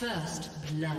First blood.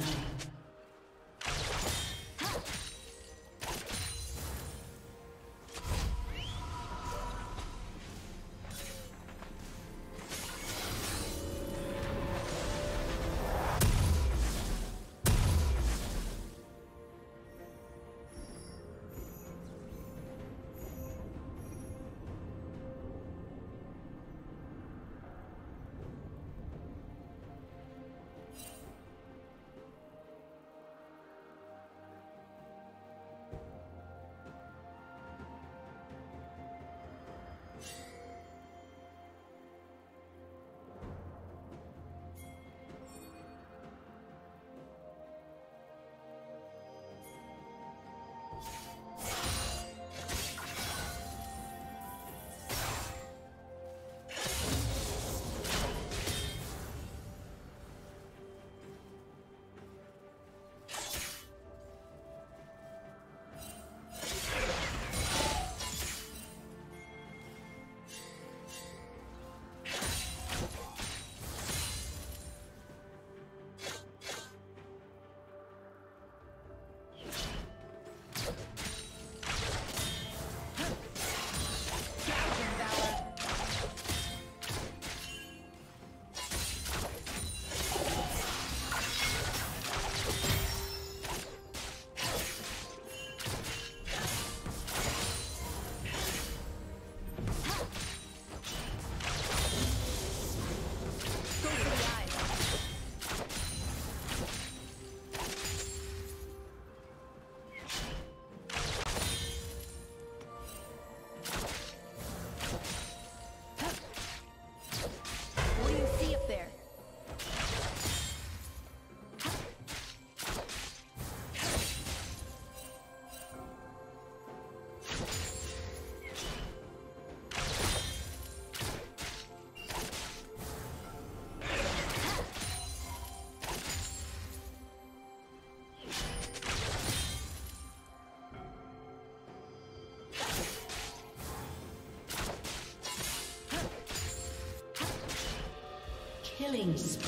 Killing spree.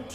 Red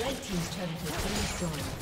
Red Team's turret has been destroyed.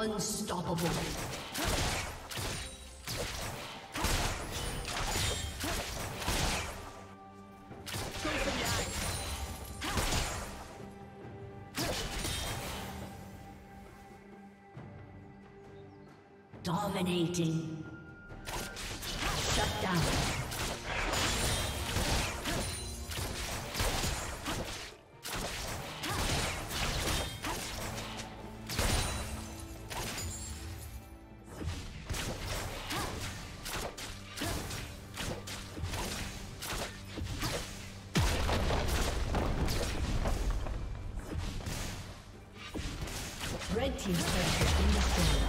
Unstoppable. Dominating. Shut down. Red Team's turret has been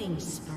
Killing spree.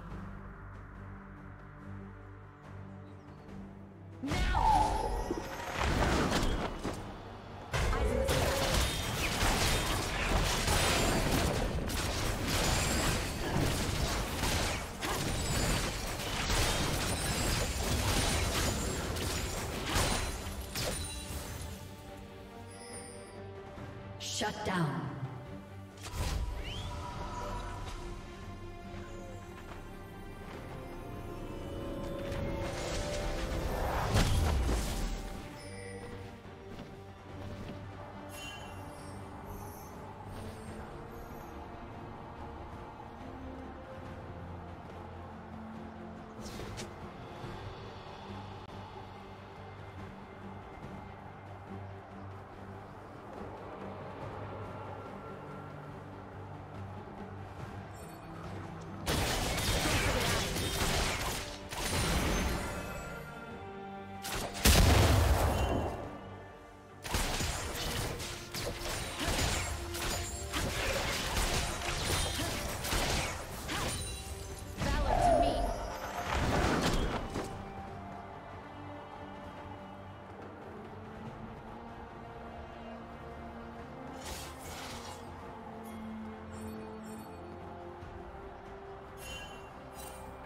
Shut down.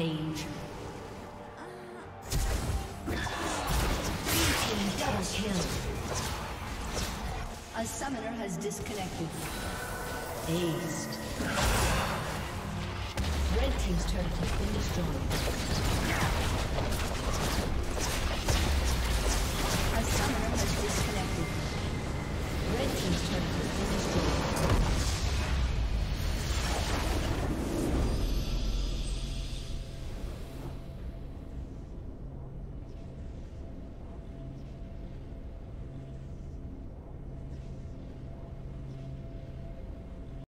Rampage. Team double kill. A summoner has disconnected. Aced. Red team's turret has been destroyed.